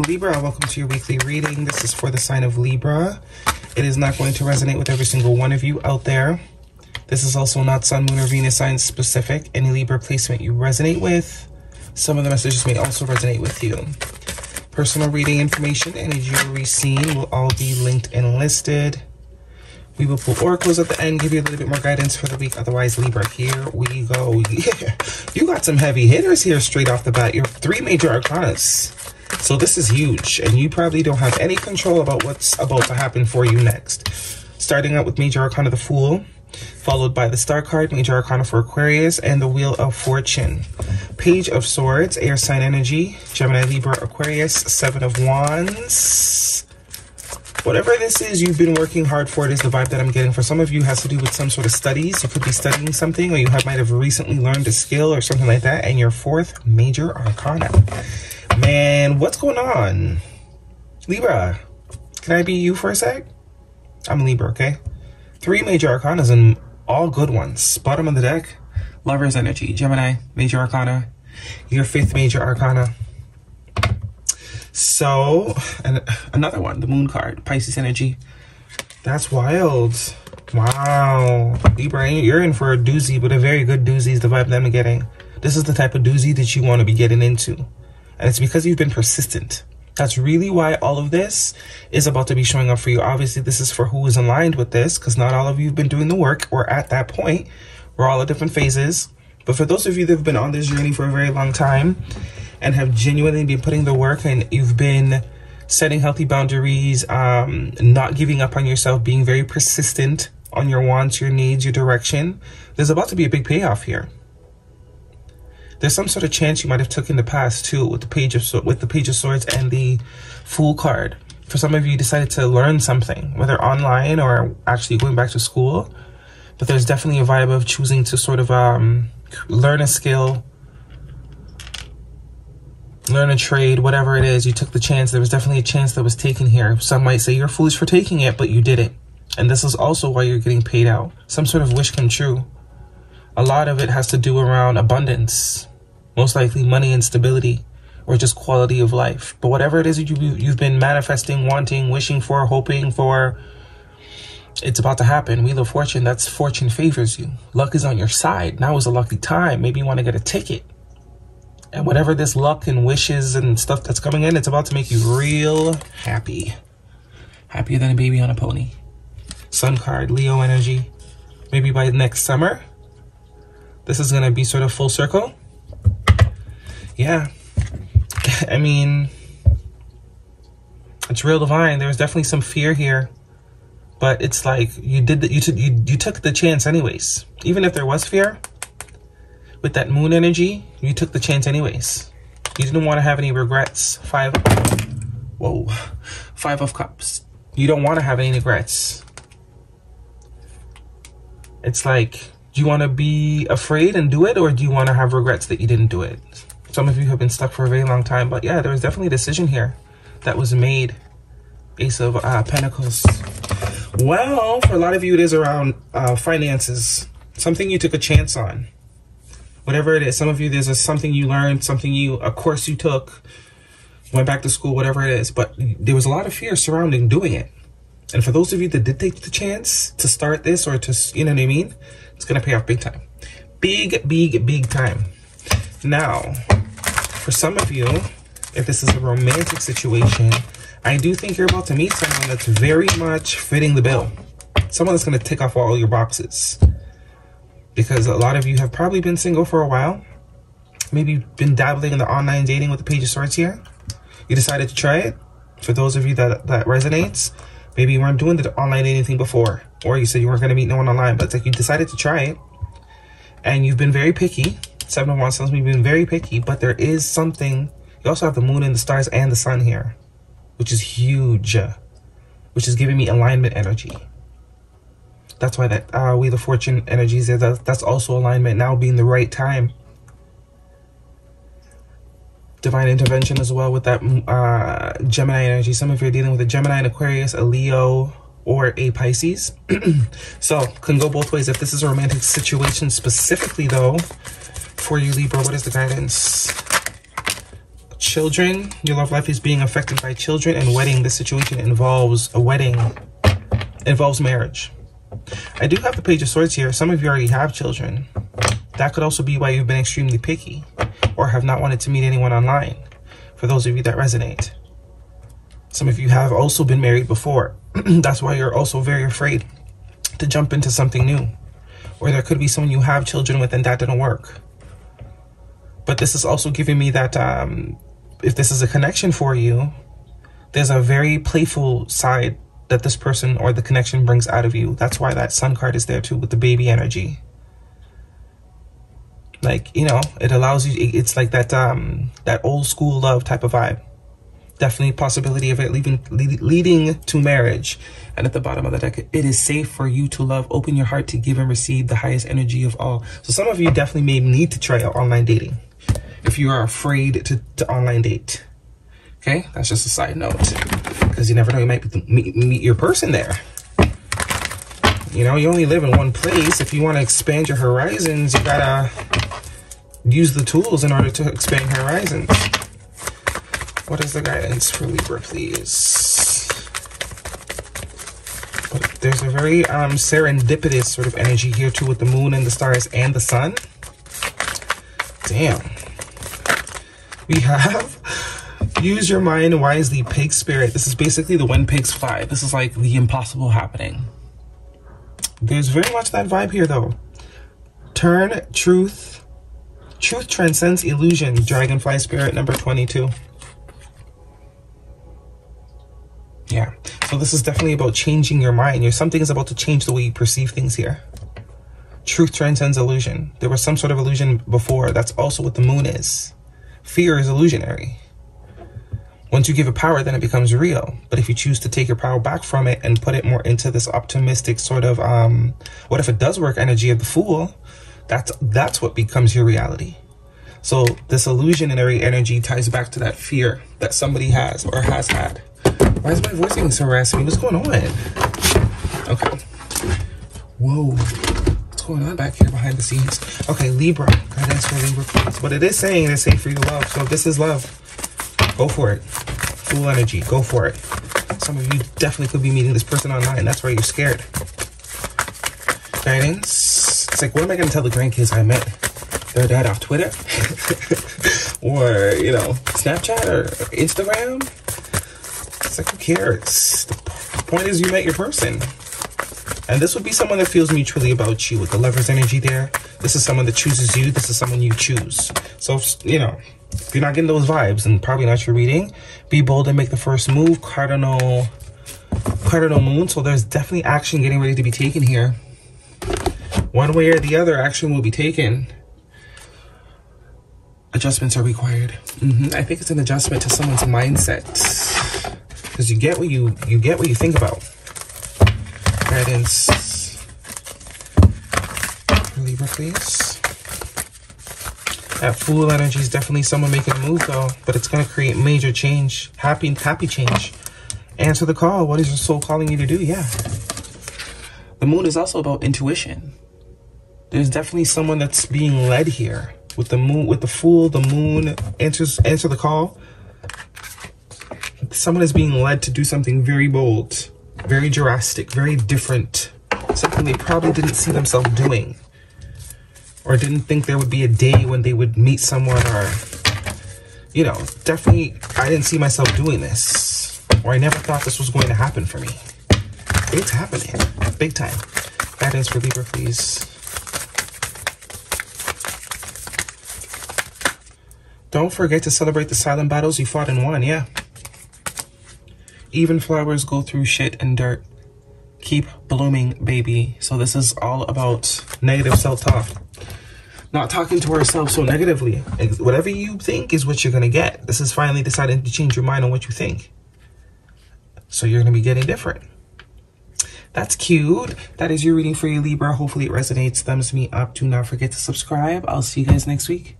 Libra, welcome to your weekly reading. This is for the sign of Libra. It is not going to resonate with every single one of you out there. This is also not Sun, Moon, or Venus sign specific. Any Libra placement you resonate with, some of the messages may also resonate with you. Personal reading information and jewelry seen will all be linked and listed. We will pull oracles at the end, give you a little bit more guidance for the week. Otherwise, Libra, here we go. Yeah, you got some heavy hitters here straight off the bat. You're three major arcana. So this is huge, and you probably don't have any control about what's about to happen for you next. Starting out with Major Arcana, the Fool, followed by the Star card, Major Arcana for Aquarius, and the Wheel of Fortune. Page of Swords, Air Sign Energy, Gemini, Libra, Aquarius, Seven of Wands. Whatever this is, you've been working hard for it is the vibe that I'm getting. For some of you, it has to do with some sort of studies. You could be studying something, or you might have recently learned a skill or something like that, and your fourth Major Arcana. Man, what's going on? Libra, can I be you for a sec? I'm Libra, okay? Three major arcanas and all good ones. Bottom of the deck, Lover's Energy, Gemini, Major Arcana, your fifth Major Arcana. So, and another one, the Moon card, Pisces Energy. That's wild. Wow. Libra, you're in for a doozy, but a very good doozy is the vibe that I'm getting. This is the type of doozy that you want to be getting into. And it's because you've been persistent. That's really why all of this is about to be showing up for you. Obviously, this is for who is aligned with this, because not all of you have been doing the work. We're at that point. We're all at different phases. But for those of you that have been on this journey for a very long time and have genuinely been putting the work, and you've been setting healthy boundaries, not giving up on yourself, being very persistent on your wants, your needs, your direction, there's about to be a big payoff here. There's some sort of chance you might have took in the past too, with the page of swords and the Fool card. For some of you, decided to learn something, whether online or actually going back to school. But there's definitely a vibe of choosing to sort of learn a skill, learn a trade, whatever it is. You took the chance. There was definitely a chance that was taken here. Some might say you're foolish for taking it, but you did it. And this is also why you're getting paid out. Some sort of wish come true. A lot of it has to do around abundance. Most likely money and stability, or just quality of life. But whatever it is that you've been manifesting, wanting, wishing for, hoping for, it's about to happen. Wheel of Fortune, that's fortune favors you. Luck is on your side. Now is a lucky time. Maybe you want to get a ticket. And whatever this luck and wishes and stuff that's coming in, it's about to make you real happy. Happier than a baby on a pony. Sun card, Leo energy. Maybe by next summer, this is going to be sort of full circle. Yeah, I mean, it's real divine. There's definitely some fear here, but it's like you did that. You took the chance anyways. Even if there was fear, with that moon energy, you took the chance anyways. You didn't want to have any regrets. Five of Cups. You don't want to have any regrets. It's like, do you want to be afraid and do it, or do you want to have regrets that you didn't do it? Some of you have been stuck for a very long time, but yeah, there was definitely a decision here that was made. Ace of Pentacles. Well, for a lot of you, it is around finances. Something you took a chance on. Whatever it is, some of you, there's something you learned, a course you took, went back to school, whatever it is. But there was a lot of fear surrounding doing it. And for those of you that did take the chance to start this, or to, you know what I mean? It's going to pay off big time. Big, big, big time. Now, for some of you, if this is a romantic situation, I do think you're about to meet someone that's very much fitting the bill. Someone that's going to tick off all your boxes. Because a lot of you have probably been single for a while. Maybe you've been dabbling in the online dating with the Page of Swords here. You decided to try it. For those of you that resonates, maybe you weren't doing the online dating thing before. Or you said you weren't going to meet no one online. But it's like you decided to try it. And you've been very picky. Seven of Wands tells me you've been very picky, but there is something. You also have the moon and the stars and the sun here, which is huge, which is giving me alignment energy. That's why that Wheel of Fortune energy is there. That's also alignment, now being the right time. Divine intervention as well with that Gemini energy. Some of you are dealing with a Gemini, an Aquarius, a Leo, or a Pisces. So, can go both ways. If this is a romantic situation specifically, though, for you, Libra, what is the guidance? children. Your love life is being affected by children and wedding. This situation involves a wedding, involves marriage. I do have the Page of Swords here. Some of you already have children. That could also be why you've been extremely picky or have not wanted to meet anyone online, for those of you that resonate. Some of you have also been married before. That's why you're also very afraid to jump into something new. Or there could be someone you have children with and that didn't work. But this is also giving me that if this is a connection for you, there's a very playful side that this person or the connection brings out of you. That's why that Sun card is there too, with the baby energy. Like, you know, it allows you, it's like that that old school love type of vibe. Definitely possibility of it leading to marriage. And at the bottom of the deck, it is safe for you to love. Open your heart to give and receive the highest energy of all. So some of you definitely may need to try out online dating if you are afraid to online date. Okay, that's just a side note, because you never know, you might meet your person there. You know, you only live in one place. If you want to expand your horizons, you gotta use the tools in order to expand your horizons. What is the guidance for Libra, please? There's a very serendipitous sort of energy here too, with the moon and the stars and the sun. Damn. We have use your mind wisely, pig spirit. This is basically the when pigs fly. This is like the impossible happening. There's very much that vibe here though. Turn truth. Truth transcends illusion. Dragonfly spirit number 22. Yeah, so this is definitely about changing your mind. Something is about to change the way you perceive things here. Truth transcends illusion. There was some sort of illusion before. That's also what the moon is. Fear is illusionary. Once you give it power, then it becomes real. But if you choose to take your power back from it and put it more into this optimistic sort of, what if it does work energy of the fool, that's what becomes your reality. So this illusionary energy ties back to that fear that somebody has or has had. Why is my voice getting so raspy? What's going on? Okay. Whoa. What's going on back here behind the scenes? Okay, Libra. Guidance for Libra, please. But it is saying it's safe for you to love. So if this is love, go for it. Full energy. Go for it. Some of you definitely could be meeting this person online. That's why you're scared. Guidance. It's like, what am I going to tell the grandkids I met? Their dad off Twitter? Or, you know, Snapchat or Instagram? It's like, who cares? The point is you met your person. And this would be someone that feels mutually about you. With the lover's energy there, this is someone that chooses you. This is someone you choose. So, you know, if you're not getting those vibes and probably not your reading, be bold and make the first move. Cardinal moon. So there's definitely action getting ready to be taken here. One way or the other, action will be taken. Adjustments are required. I think it's an adjustment to someone's mindset. Because you get what you get what you think about. Guidance. Libra, please. That fool energy is definitely someone making a move though, but it's gonna create major change. Happy change. Answer the call. What is your soul calling you to do? Yeah. The moon is also about intuition. There's definitely someone that's being led here. With the moon, with the fool, the moon answer the call. Someone is being led to do something very bold, very drastic, very different. Something they probably didn't see themselves doing. Or didn't think there would be a day when they would meet someone, or, you know, definitely I didn't see myself doing this. Or I never thought this was going to happen for me. It's happening. Big time. Guidance for Libra, please. Don't forget to celebrate the silent battles you fought and won, yeah. Even flowers go through shit and dirt. Keep blooming, baby. So this is all about negative self-talk. Not talking to ourselves so negatively. Whatever you think is what you're going to get. This is finally deciding to change your mind on what you think. So you're going to be getting different. That's cute. That is your reading for your Libra. Hopefully it resonates. Thumbs me up. Do not forget to subscribe. I'll see you guys next week.